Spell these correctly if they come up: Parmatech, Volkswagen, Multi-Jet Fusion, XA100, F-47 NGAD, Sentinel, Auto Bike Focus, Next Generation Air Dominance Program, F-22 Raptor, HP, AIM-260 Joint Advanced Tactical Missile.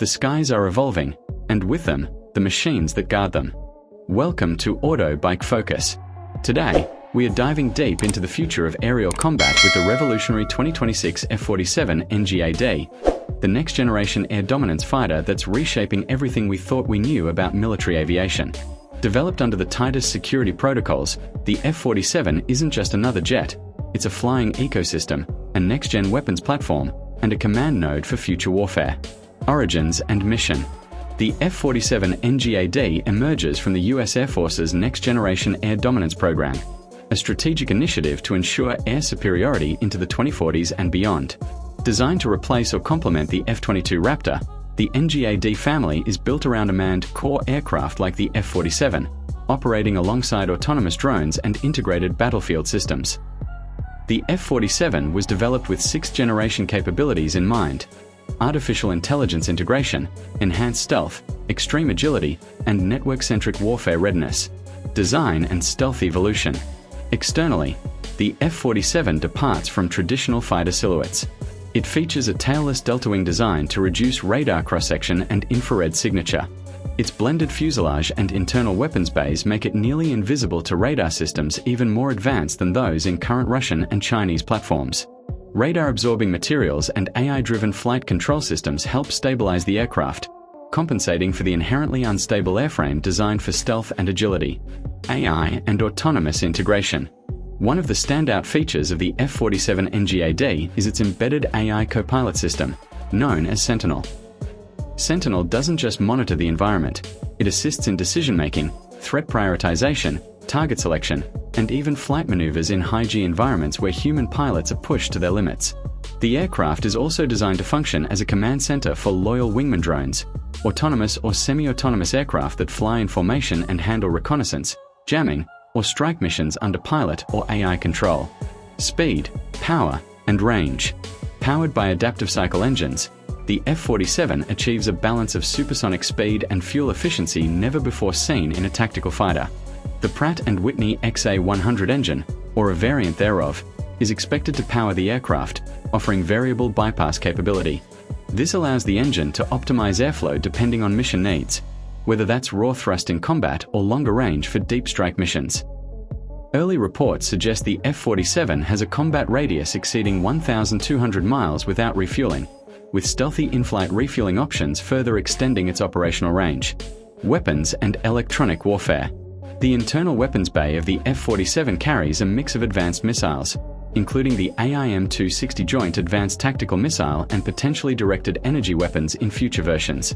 The skies are evolving, and with them, the machines that guard them. Welcome to Auto Bike Focus. Today, we are diving deep into the future of aerial combat with the revolutionary 2026 F-47 NGAD, the next generation air dominance fighter that's reshaping everything we thought we knew about military aviation. Developed under the tightest security protocols, the F-47 isn't just another jet, it's a flying ecosystem, a next-gen weapons platform, and a command node for future warfare. Origins and mission. The F-47 NGAD emerges from the US Air Force's Next Generation Air Dominance Program, a strategic initiative to ensure air superiority into the 2040s and beyond. Designed to replace or complement the F-22 Raptor, the NGAD family is built around a manned core aircraft like the F-47, operating alongside autonomous drones and integrated battlefield systems. The F-47 was developed with sixth-generation capabilities in mind: artificial intelligence integration, enhanced stealth, extreme agility, and network-centric warfare readiness. Design and stealth evolution. Externally, the F-47 departs from traditional fighter silhouettes. It features a tailless delta-wing design to reduce radar cross-section and infrared signature. Its blended fuselage and internal weapons bays make it nearly invisible to radar systems even more advanced than those in current Russian and Chinese platforms. Radar-absorbing materials and AI-driven flight control systems help stabilize the aircraft, compensating for the inherently unstable airframe designed for stealth and agility. AI and autonomous integration. One of the standout features of the F-47 NGAD is its embedded AI co-pilot system, known as Sentinel. Sentinel doesn't just monitor the environment, it assists in decision-making, threat prioritization, target selection, and even flight maneuvers in high-G environments where human pilots are pushed to their limits. The aircraft is also designed to function as a command center for loyal wingman drones, autonomous or semi-autonomous aircraft that fly in formation and handle reconnaissance, jamming, or strike missions under pilot or AI control. Speed, power, and range. Powered by adaptive cycle engines, the F-47 achieves a balance of supersonic speed and fuel efficiency never before seen in a tactical fighter. The Pratt & Whitney XA100 engine, or a variant thereof, is expected to power the aircraft, offering variable bypass capability. This allows the engine to optimize airflow depending on mission needs, whether that's raw thrust in combat or longer range for deep strike missions. Early reports suggest the F-47 has a combat radius exceeding 1,200 miles without refueling, with stealthy in-flight refueling options further extending its operational range. Weapons and electronic warfare. The internal weapons bay of the F-47 carries a mix of advanced missiles, including the AIM-260 Joint Advanced Tactical Missile and potentially directed energy weapons in future versions.